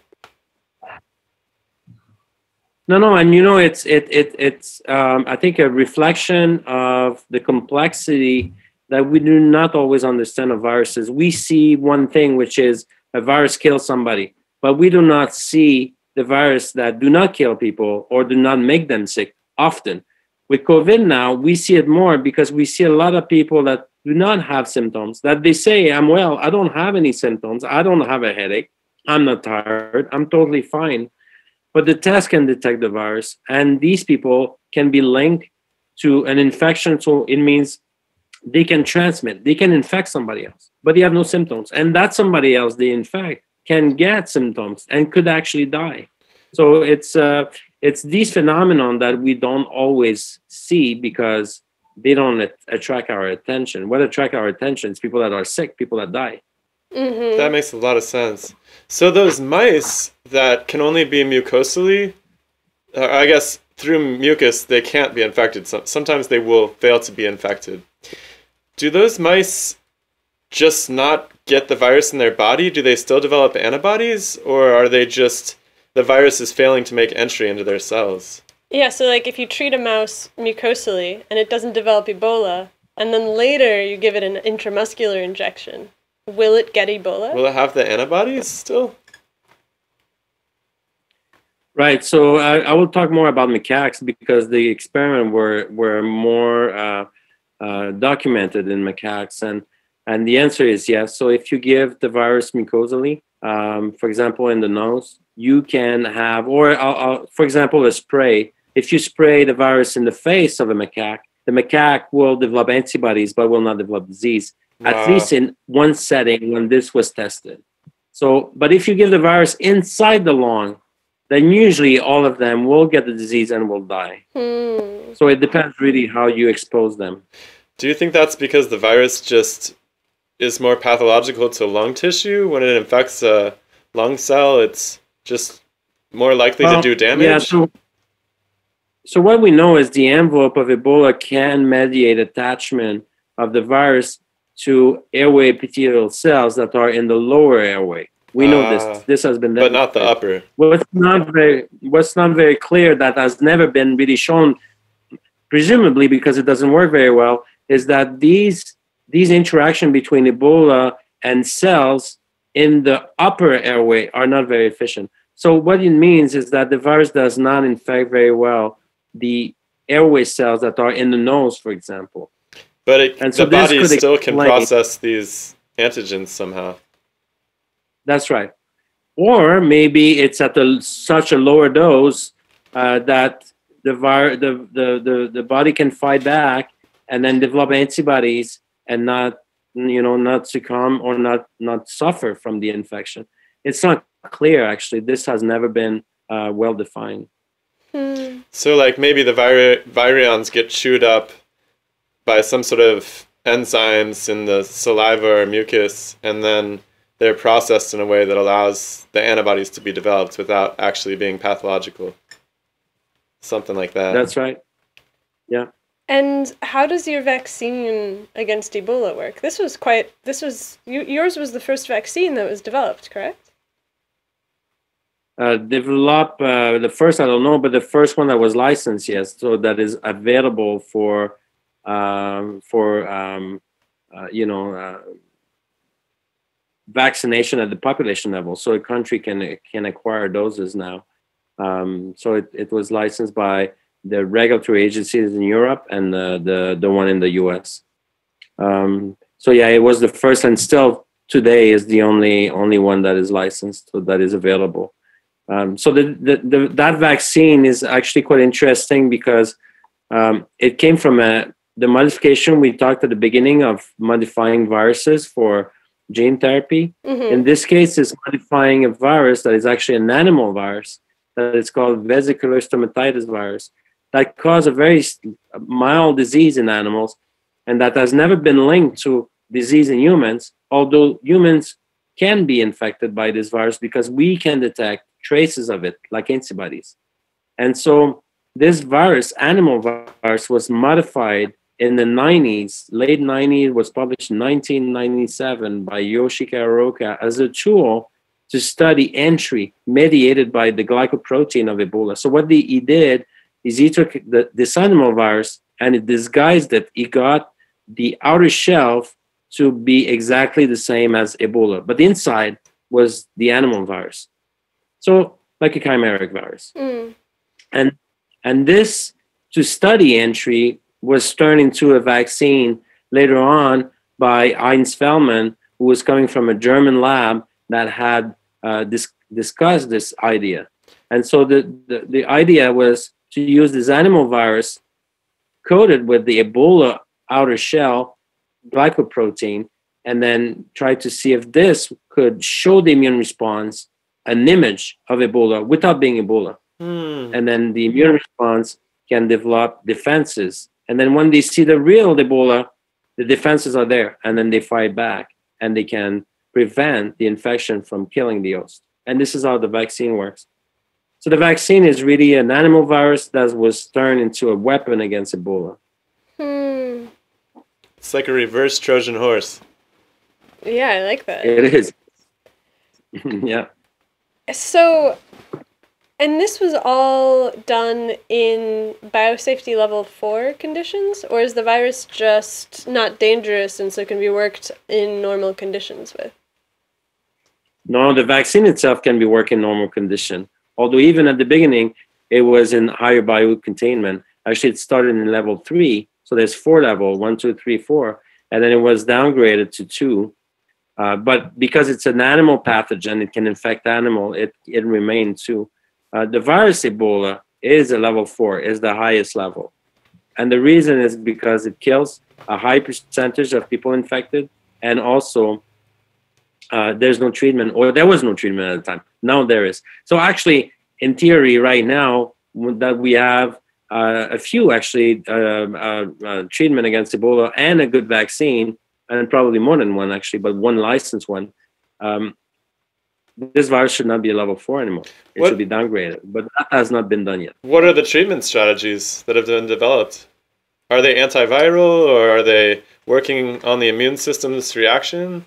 No, no, and you know, it's, it, it, it's um, I think, a reflection of the complexity that we do not always understand of viruses. We see one thing, which is a virus kills somebody, but we do not see the virus that do not kill people or do not make them sick often. With COVID now, we see it more because we see a lot of people that do not have symptoms, that they say, I'm well, I don't have any symptoms, I don't have a headache, I'm not tired, I'm totally fine. But the test can detect the virus, and these people can be linked to an infection, so it means they can transmit, they can infect somebody else, but they have no symptoms. And that somebody else they infect can get symptoms and could actually die. So it's, uh, it's these phenomenon that we don't always see because they don't at attract our attention. What attract our attention is people that are sick, people that die. Mm-hmm. That makes a lot of sense. So those mice that can only be mucosally, uh, I guess through mucus, they can't be infected. So sometimes they will fail to be infected. Do those mice just not get the virus in their body? Do they still develop antibodies, or are they just, the virus is failing to make entry into their cells? Yeah, so like if you treat a mouse mucosally and it doesn't develop Ebola, and then later you give it an intramuscular injection, will it get Ebola? Will it have the antibodies still? Right, so I, I will talk more about macaques because the experiment were, were more uh, uh, documented in macaques, and, and the answer is yes. So if you give the virus mucosally, um, for example, in the nose, you can have, or I'll, I'll, for example, a spray. If you spray the virus in the face of a macaque, the macaque will develop antibodies, but will not develop disease, wow. At least in one setting when this was tested. So, but if you give the virus inside the lung, then usually all of them will get the disease and will die. Hmm. So it depends really how you expose them. Do you think that's because the virus just is more pathological to lung tissue? When it infects a lung cell, it's just more likely well, to do damage? Yeah, so, So what we know is the envelope of Ebola can mediate attachment of the virus to airway epithelial cells that are in the lower airway. We know uh, this. This has been demonstrated. But not the upper. What's not very, what's not very clear, that has never been really shown, presumably because it doesn't work very well, is that these, these interaction between Ebola and cells in the upper airway are not very efficient. So what it means is that the virus does not infect very well the airway cells that are in the nose, for example. But it, and so the body still can process these antigens somehow. That's right. Or maybe it's at a, such a lower dose uh, that the, vir the, the, the, the body can fight back and then develop antibodies and not, you know, not succumb or not, not suffer from the infection. It's not clear, actually. This has never been uh, well-defined. Hmm. So like maybe the vir virions get chewed up by some sort of enzymes in the saliva or mucus, and then they're processed in a way that allows the antibodies to be developed without actually being pathological. Something like that. That's right. Yeah. And how does your vaccine against Ebola work? This was quite, this was, you, yours was the first vaccine that was developed, correct? Uh, develop, uh, the first, I don't know, but the first one that was licensed, yes. So that is available for, um, for um, uh, you know, uh, vaccination at the population level. So a country can, can acquire doses now. Um, so it, it was licensed by the regulatory agencies in Europe and uh, the, the one in the U S. Um, so yeah, it was the first, and still today is the only, only one that is licensed, so that is available. Um, so the, the, the, that vaccine is actually quite interesting because um, it came from a, the modification we talked at the beginning of modifying viruses for gene therapy. Mm-hmm. In this case, it's modifying a virus that is actually an animal virus that is called vesicular stomatitis virus that causes a very mild disease in animals and that has never been linked to disease in humans, although humans can be infected by this virus because we can detect traces of it, like antibodies. And so this virus, animal virus, was modified in the nineties, late nineties, was published in nineteen ninety-seven by Yoshika Aroka as a tool to study entry mediated by the glycoprotein of Ebola. So what the, he did is he took the, this animal virus and it disguised it. He got the outer shell to be exactly the same as Ebola, but the inside was the animal virus. So like a chimeric virus. Mm. And, and this, to study entry, was turned into a vaccine later on by Heinz Feldman, who was coming from a German lab that had uh, dis discussed this idea. And so the, the, the idea was to use this animal virus coated with the Ebola outer shell glycoprotein and then try to see if this could show the immune response an image of Ebola without being Ebola. Mm. And then the immune response can develop defenses. And then when they see the real Ebola, the defenses are there, and then they fight back and they can prevent the infection from killing the host. And this is how the vaccine works. So the vaccine is really an animal virus that was turned into a weapon against Ebola. Hmm. It's like a reverse Trojan horse. Yeah, I like that. It is. Yeah. So, and this was all done in biosafety level four conditions, or is the virus just not dangerous and so can be worked in normal conditions with? No, the vaccine itself can be worked in normal condition. Although even at the beginning, it was in higher biocontainment. Actually, it started in level three. So there's four level, one, two, three, four. And then it was downgraded to two. Uh, but because it's an animal pathogen, it can infect animal, it, it remains two. Uh, the virus Ebola is a level four, is the highest level. And the reason is because it kills a high percentage of people infected. And also, uh, there's no treatment, or there was no treatment at the time. Now there is. So actually, in theory, right now, that we have uh, a few, actually, uh, uh, uh, treatment against Ebola and a good vaccine, and probably more than one, actually, but one licensed one, um, this virus should not be a level four anymore. It what, should be downgraded, but that has not been done yet. What are the treatment strategies that have been developed? Are they antiviral, or are they working on the immune system's reaction?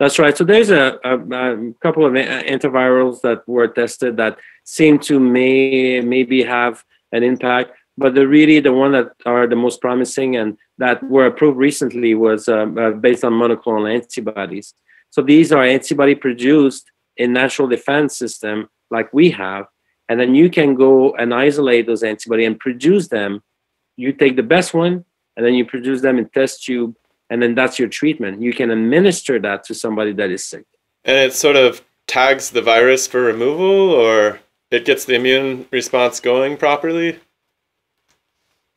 That's right. So there's a, a, a couple of antivirals that were tested that seem to may maybe have an impact, but the really the one that are the most promising and that were approved recently was um, uh, based on monoclonal antibodies. So these are antibody produced in natural defense system like we have, And then you can go and isolate those antibodies and produce them. You take the best one, and then you produce them in test tube, and then that's your treatment. You can administer that to somebody that is sick. And it sort of tags the virus for removal, or it gets the immune response going properly?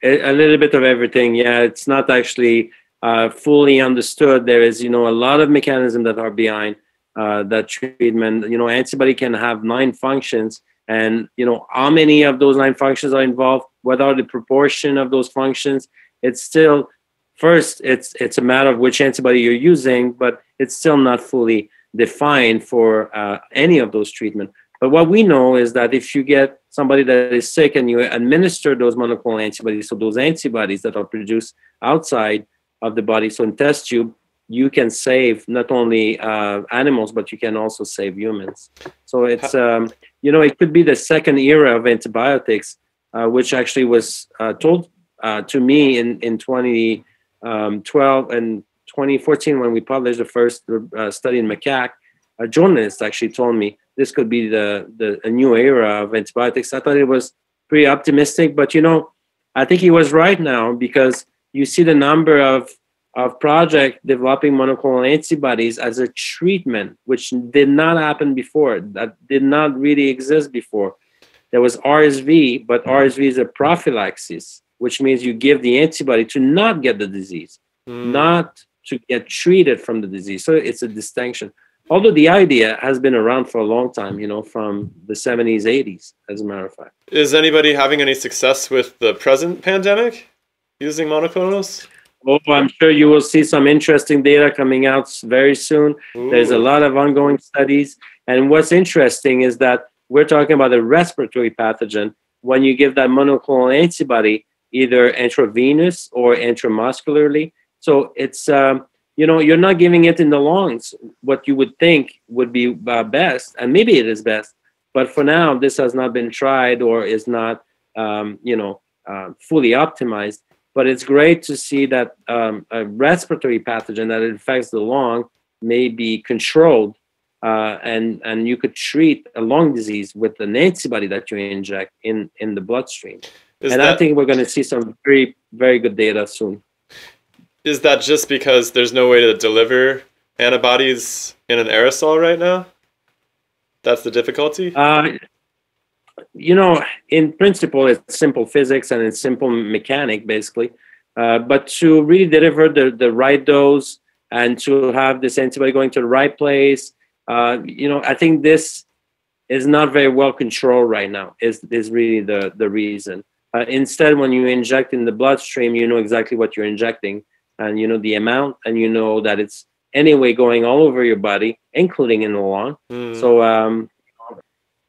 A little bit of everything, yeah. It's not actually uh, fully understood. There is, you know, a lot of mechanisms that are behind uh, that treatment. You know, antibody can have nine functions, and, you know, how many of those nine functions are involved? What are the proportion of those functions? It's still, first, it's it's a matter of which antibody you're using, but it's still not fully defined for uh, any of those treatments. But what we know is that if you get somebody that is sick and you administer those monoclonal antibodies, so those antibodies that are produced outside of the body, so in test tube, you can save not only uh, animals, but you can also save humans. So it's, um, you know, it could be the second era of antibiotics, uh, which actually was uh, told uh, to me in, in twenty twelve and twenty fourteen when we published the first uh, study in macaque. A journalist actually told me this could be the, the a new era of antibiotics. I thought it was pretty optimistic, but, you know, I think he was right now, because you see the number of, of projects developing monoclonal antibodies as a treatment, which did not happen before, that did not really exist before. There was R S V, but R S V is a prophylaxis, which means you give the antibody to not get the disease, mm. not to get treated from the disease. So it's a distinction. Although the idea has been around for a long time, you know, from the seventies, eighties, as a matter of fact. Is anybody having any success with the present pandemic using monoclonals? Oh, I'm sure you will see some interesting data coming out very soon. Ooh. There's a lot of ongoing studies. And what's interesting is that we're talking about a respiratory pathogen. When you give that monoclonal antibody, either intravenous or intramuscularly, so it's... Um, you know, you're not giving it in the lungs, what you would think would be uh, best, and maybe it is best. But for now, this has not been tried or is not, um, you know, uh, fully optimized. But it's great to see that um, a respiratory pathogen that infects the lung may be controlled, uh, and, and you could treat a lung disease with an antibody that you inject in, in the bloodstream. Is and that... I think we're going to see some very, very good data soon. Is that just because there's no way to deliver antibodies in an aerosol right now? That's the difficulty? Uh, you know, in principle, it's simple physics and it's simple mechanic, basically. Uh, but to really deliver the, the right dose and to have this antibody going to the right place, uh, you know, I think this is not very well controlled right now, is, is really the, the reason. Uh, instead, when you inject in the bloodstream, you know exactly what you're injecting. And you know the amount, and you know that it's anyway going all over your body, including in the lung. Mm. So, um,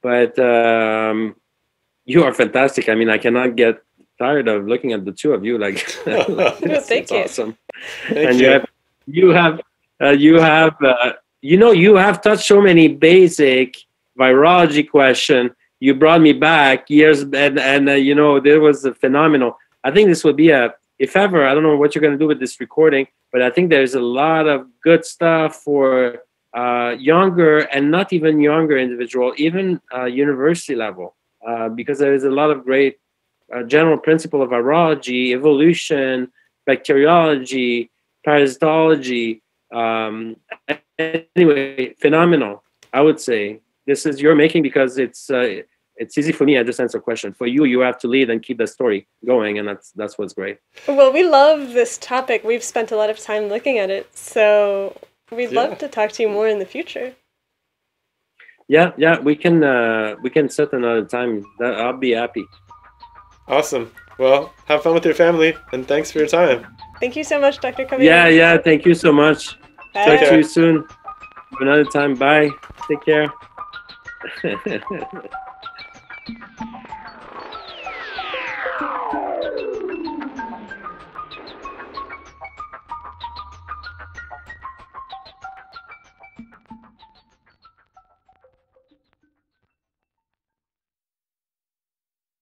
but um, you are fantastic. I mean, I cannot get tired of looking at the two of you. Like, like no, it's, thank it's you. Awesome. Thank and you. you have, you have, uh, you have, uh, you know, you have touched so many basic virology questions. You brought me back years, and and uh, you know, there was a phenomenal. I think this would be a. If ever, I don't know what you're going to do with this recording, but I think there's a lot of good stuff for uh, younger and not even younger individual, even uh, university level, uh, because there is a lot of great uh, general principle of virology, evolution, bacteriology, parasitology. Um, anyway, phenomenal. I would say this is your making, because it's uh, it's easy for me. I just answer a question. For you, you have to lead and keep the story going, and that's that's what's great. Well, we love this topic. We've spent a lot of time looking at it, so we'd yeah. love to talk to you more in the future. Yeah, yeah, we can uh, we can set another time. I'll be happy. Awesome. Well, have fun with your family, and thanks for your time. Thank you so much, Doctor Kobinger. Yeah, yeah. Thank you so much. Bye. Talk to you soon. Another time. Bye. Take care. Thank you.